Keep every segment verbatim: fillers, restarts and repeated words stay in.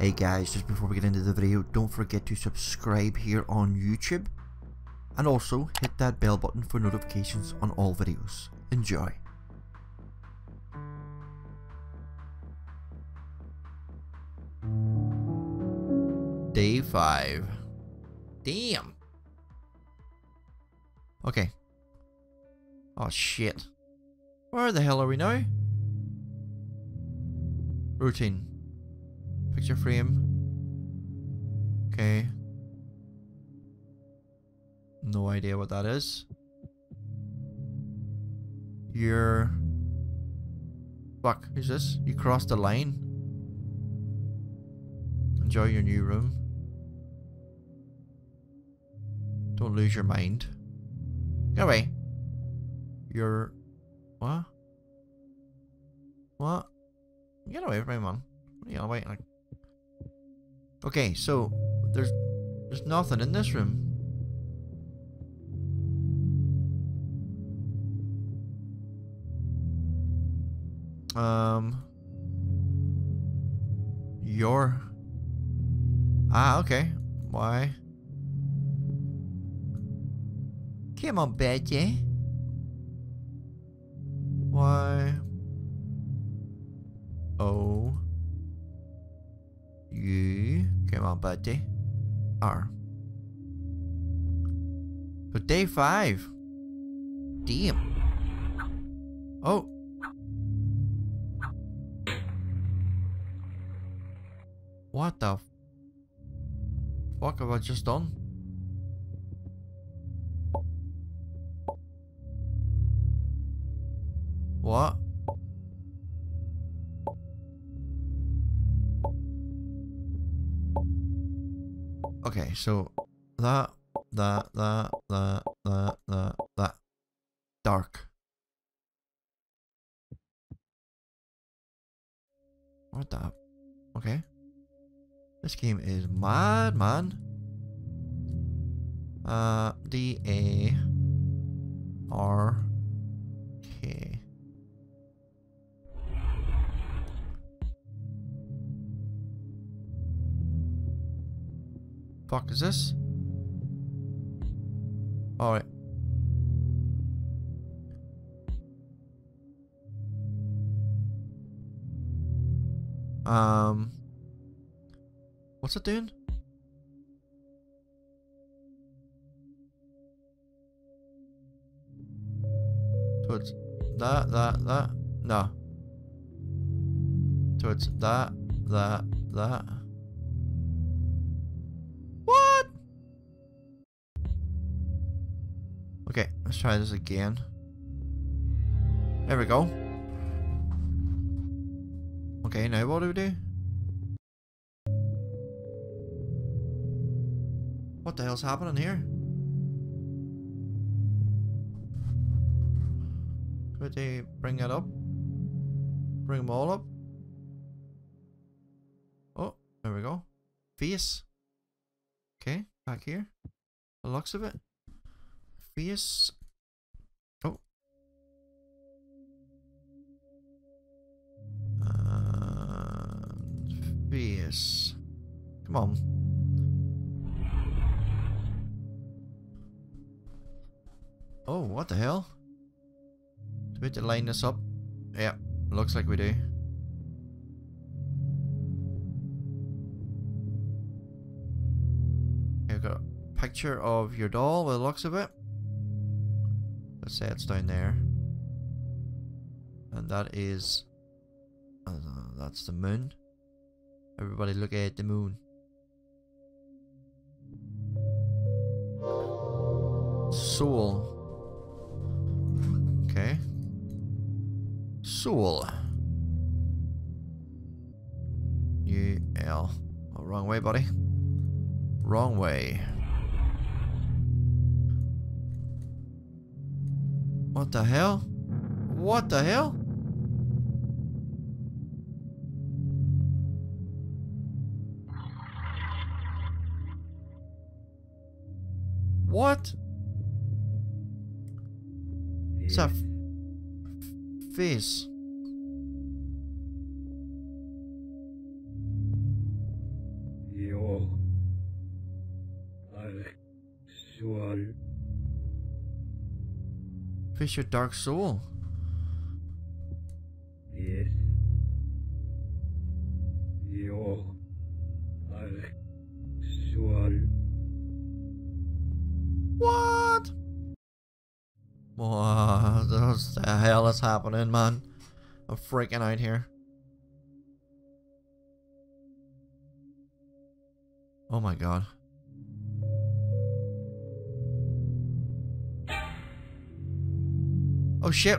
Hey guys, just before we get into the video, don't forget to subscribe here on YouTube and also hit that bell button for notifications on all videos. Enjoy! Day five. Damn! Okay. Oh shit. Where the hell are we now? Routine. Picture frame. Okay. No idea what that is. You're... Fuck, who's this? You crossed the line. Enjoy your new room. Don't lose your mind. Go away. You're... What? What? Get away from me, man. Yeah, wait. Like... Okay, so there's there's nothing in this room. Um, your ah, okay. Why? Come on, Betty. Why? Oh. You come on, buddy. R. So day five. Damn. Oh. What the fuck have I just done? What? Okay, so that, that, that, that, that, that, that, dark. What the? Okay. This game is mad, man. Uh, D A R K. Fuck is this? All right. Um, what's it doing? So it's that, that, that. No. So it's that, that, that. Okay, let's try this again. There we go. Okay, now what do we do? What the hell's happening here? Could they bring that up? Bring them all up? Oh, there we go. Face. Okay, back here. The looks of it. Face. Oh. And face. Come on. Oh, what the hell? Do we have to line this up? Yeah, looks like we do. I've got a picture of your doll by the looks of it. Let's say it's down there, and that is uh, that's the moon. Everybody look at the moon. Soul. Okay. Soul. U L. Oh, wrong way, buddy. Wrong way. What the hell? What the hell? What? It's a face. Fish your dark soul. Yes. Your dark soul. What? What the hell is happening, man? I'm freaking out here. Oh my god. Oh shit.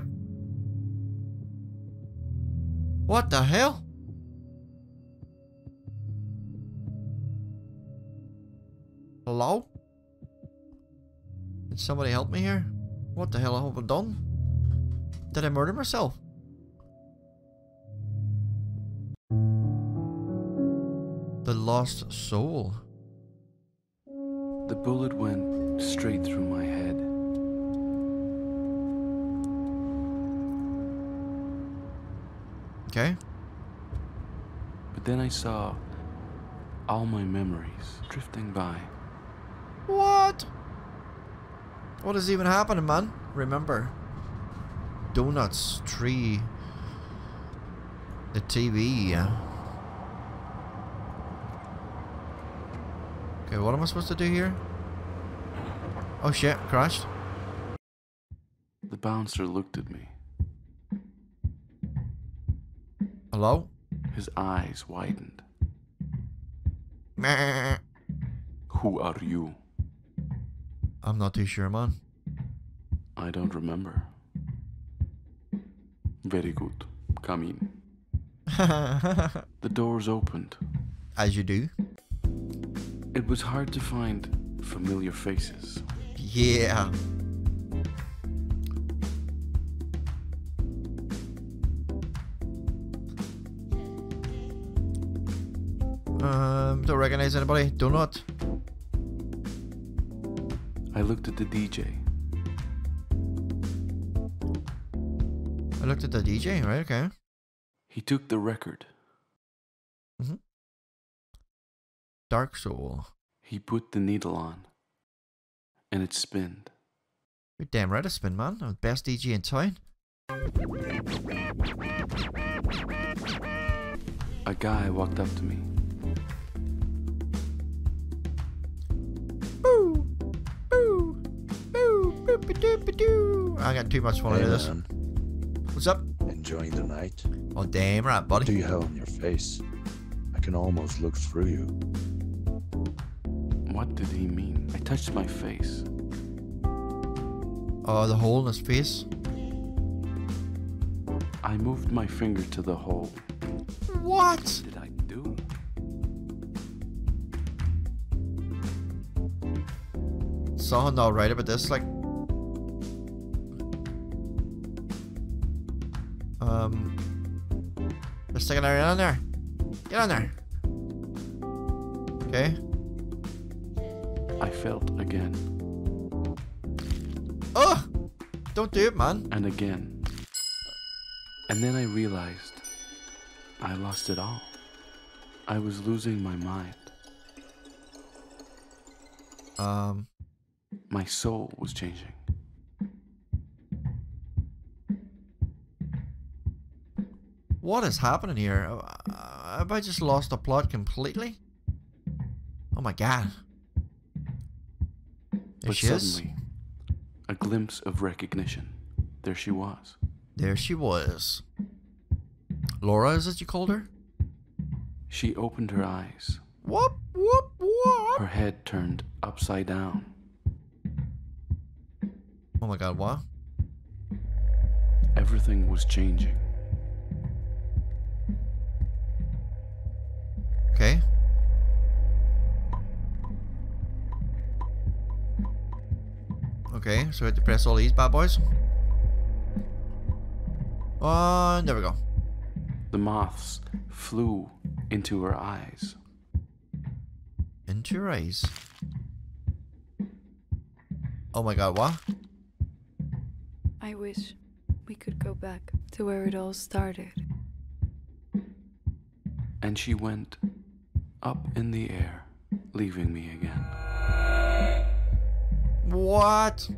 What the hell? Hello? Did somebody help me here? What the hell have I done? Did I murder myself? The lost soul. The bullet went straight through my head. Okay. But then I saw all my memories drifting by. What? What is even happening, man? Remember. Donuts, tree, the T V, yeah. Okay, what am I supposed to do here? Oh shit, crashed. The bouncer looked at me. Hello? His eyes widened. Meh. Who are you? I'm not too sure, man. I don't remember. Very good. Come in. The doors opened. As you do. It was hard to find familiar faces. Yeah. Um, don't recognize anybody. Do not. I looked at the D J. I looked at the D J, right? Okay. He took the record. Mm-hmm. Dark soul. He put the needle on, and it spinned. You're damn right it spinned, man. I'm the best D J in town. A guy walked up to me. Boo, boo, boo, boop a doop a doo. I got too much fun hey, into this. Man. What's up? Enjoying the night? Oh, damn right, buddy. What do you have on your face? I can almost look through you. What did he mean? I touched my face. Oh, uh, the hole in his face? I moved my finger to the hole. What? What did I do? Someone not right about this, like... Um... There's second area on there. Get on there. Okay. I felt again. Oh! Don't do it, man. And again. And then I realized I lost it all. I was losing my mind. Um. My soul was changing. What is happening here? Uh, have I just lost the plot completely? Oh my god. But suddenly, a glimpse of recognition. There she was. There she was. Laura, is it you called her? She opened her eyes. Whoop, whoop, whoop. Her head turned upside down. Oh my god, what? Everything was changing. Okay. Okay, so we have to press all these bad boys. And there we go. The moths flew into her eyes. Into her eyes. Oh my god, what? I wish we could go back to where it all started. And she went up in the air, leaving me again. What?